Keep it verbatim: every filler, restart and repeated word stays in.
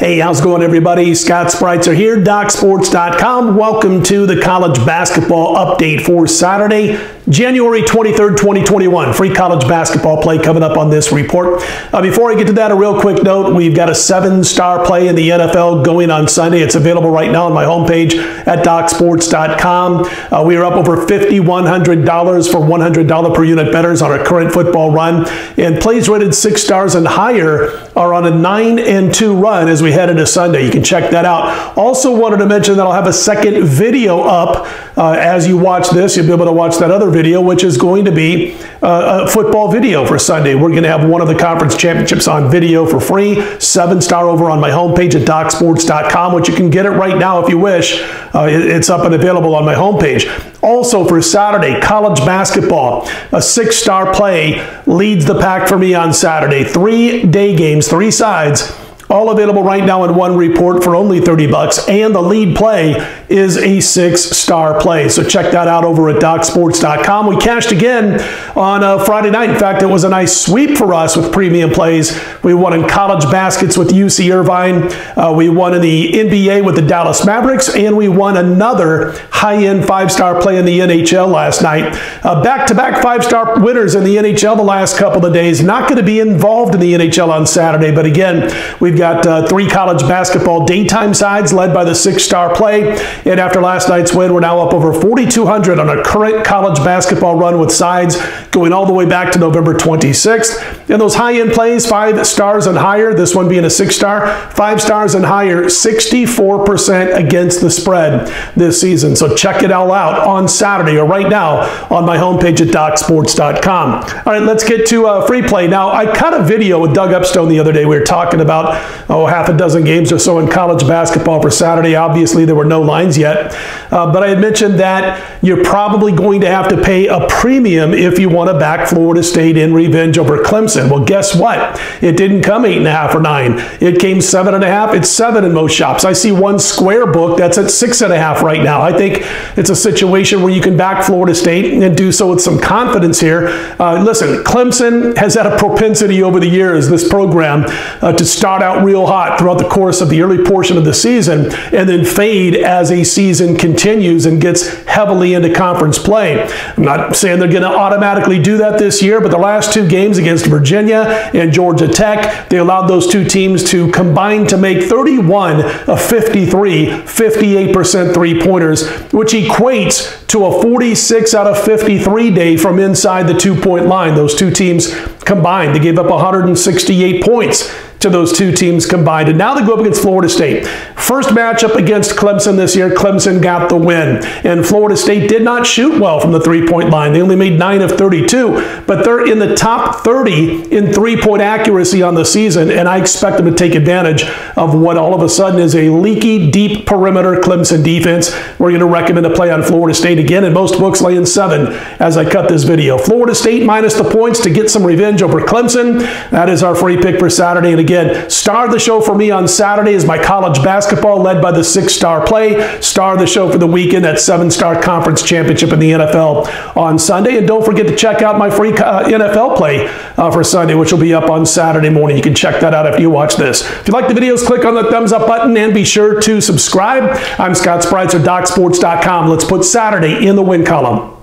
Hey, how's it going, everybody? Scott Spreitzer here, doc sports dot com. Welcome to the college basketball update for Saturday, January twenty-third, twenty twenty-one. Free college basketball play coming up on this report. Uh, before I get to that, a real quick note. We've got a seven-star play in the N F L going on Sunday. It's available right now on my homepage at doc sports dot com. Uh, we are up over five thousand one hundred dollars for one hundred dollars per unit bettors on our current football run. And plays rated six stars and higher are on a nine and two run as we head into Sunday. You can check that out. Also wanted to mention that I'll have a second video up uh, as you watch this. You'll be able to watch that other video. Video, which is going to be uh, a football video for Sunday. We're going to have one of the conference championships on video for free. Seven-star over on my homepage at doc sports dot com, which you can get it right now if you wish. Uh, it's up and available on my homepage. Also for Saturday, college basketball, a six-star play leads the pack for me on Saturday. Three day games, three sides, all available right now in one report for only thirty bucks, and the lead play is a six-star play. So check that out over at doc sports dot com. We cashed again on a Friday night. In fact, it was a nice sweep for us with premium plays. We won in college baskets with U C Irvine. Uh, we won in the N B A with the Dallas Mavericks, and we won another high-end five-star play in the N H L last night. Uh, back-to-back five-star winners in the N H L the last couple of days. Not going to be involved in the N H L on Saturday, but again, we've got uh, three college basketball daytime sides led by the six-star play. And after last night's win, we're now up over forty-two hundred on a current college basketball run with sides going all the way back to November twenty-sixth. And those high-end plays, five stars and higher, this one being a six-star, five stars and higher, sixty-four percent against the spread this season. So check it all out on Saturday or right now on my homepage at doc sports dot com. All right, let's get to uh, free play. Now, I cut a video with Doug Upstone the other day. We were talking about oh, half a dozen games or so in college basketball for Saturday. Obviously, there were no lines yet. Uh, but I had mentioned that you're probably going to have to pay a premium if you want to back Florida State in revenge over Clemson. Well, guess what? It didn't come eight and a half or nine. It came seven and a half. It's seven in most shops. I see one square book that's at six and a half right now. I think it's a situation where you can back Florida State and do so with some confidence here. Uh, listen, Clemson has had a propensity over the years, this program, uh, to start out real hot throughout the course of the early portion of the season and then fade as a season continues and gets heavily into conference play. I'm not saying they're going to automatically do that this year, but the last two games against Virginia and Georgia Tech, they allowed those two teams to combine to make thirty-one of fifty-three, fifty-eight percent three-pointers, which equates to a forty-six out of fifty-three day from inside the two-point line. Those two teams combined, they gave up one hundred sixty-eight points to those two teams combined. And now they go up against Florida State. First matchup against Clemson this year, Clemson got the win. And Florida State did not shoot well from the three-point line. They only made nine of thirty-two, but they're in the top thirty in three-point accuracy on the season, and I expect them to take advantage of what all of a sudden is a leaky, deep perimeter Clemson defense. We're going to recommend a play on Florida State again, and most books laying seven as I cut this video. Florida State minus the points to get some revenge over Clemson. That is our free pick for Saturday. And again, Again, star of the show for me on Saturday is my college basketball led by the six-star play. Star of the show for the weekend, that seven-star conference championship in the N F L on Sunday. And don't forget to check out my free uh, N F L play uh, for Sunday, which will be up on Saturday morning. You can check that out after you watch this. If you like the videos, click on the thumbs up button and be sure to subscribe. I'm Scott Spreitzer, doc sports dot com. Let's put Saturday in the win column.